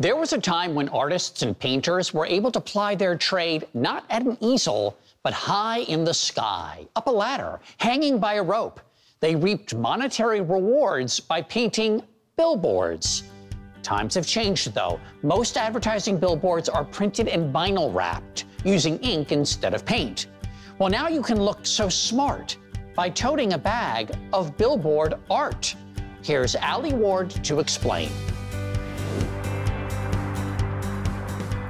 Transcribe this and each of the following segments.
There was a time when artists and painters were able to ply their trade not at an easel, but high in the sky, up a ladder, hanging by a rope. They reaped monetary rewards by painting billboards. Times have changed, though. Most advertising billboards are printed and vinyl wrapped, using ink instead of paint. Well, now you can look so smart by toting a bag of billboard art. Here's Allie Ward to explain.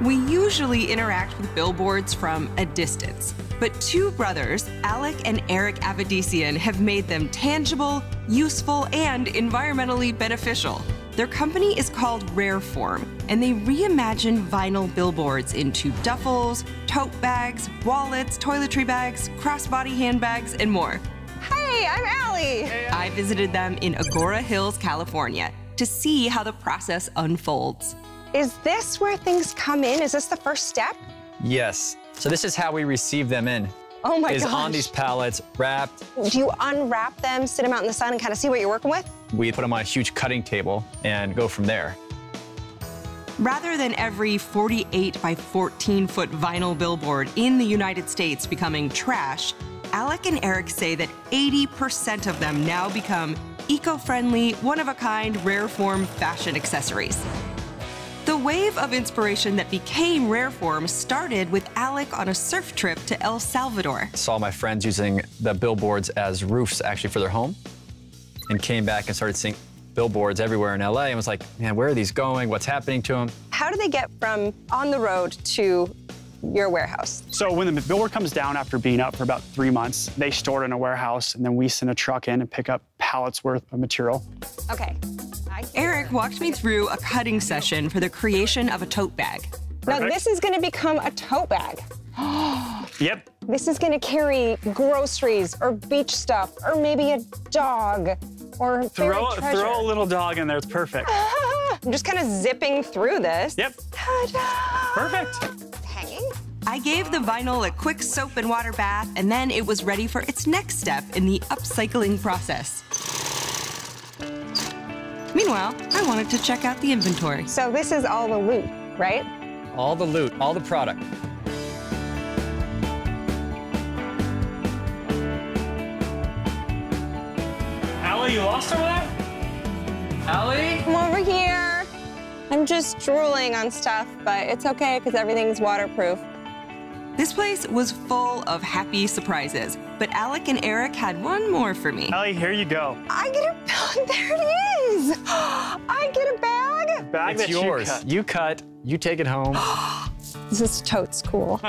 We usually interact with billboards from a distance, but two brothers, Alec and Eric Avedissian, have made them tangible, useful, and environmentally beneficial. Their company is called Rareform, and they reimagine vinyl billboards into duffels, tote bags, wallets, toiletry bags, crossbody handbags, and more. Hey, I'm Allie. Hey, I visited them in Agoura Hills, California, to see how the process unfolds. Is this where things come in? Is this the first step? Yes. So this is how we receive them in. Oh my gosh. Is on these pallets, wrapped. Do you unwrap them, sit them out in the sun, and kind of see what you're working with? We put them on a huge cutting table and go from there. Rather than every 48 by 14-foot vinyl billboard in the United States becoming trash, Alec and Eric say that 80% of them now become eco-friendly, one-of-a-kind, Rareform fashion accessories. The wave of inspiration that became Rareform started with Alec on a surf trip to El Salvador. I saw my friends using the billboards as roofs actually for their home, and came back and started seeing billboards everywhere in LA and was like, man, where are these going? What's happening to them? How do they get from on the road to your warehouse? So when the billboard comes down after being up for about 3 months, they store it in a warehouse, and then we send a truck in and pick up pallets worth of material. Okay. Eric walked me through a cutting session for the creation of a tote bag. Perfect. Now this is going to become a tote bag. Yep. This is going to carry groceries or beach stuff or maybe a dog or throw a little dog in there. It's perfect. I'm just kind of zipping through this. Yep. Perfect. Hanging. I gave the vinyl a quick soap and water bath, and then it was ready for its next step in the upcycling process. Meanwhile, I wanted to check out the inventory. So this is all the loot, right? All the loot, all the product. Allie, you lost over there? Allie? Come over here. I'm just drooling on stuff, but it's okay because everything's waterproof. This place was full of happy surprises, but Alec and Eric had one more for me. Allie, here you go. I get a bag. There it is. I get a bag. Bag that's yours. You cut. You take it home. This is totes cool.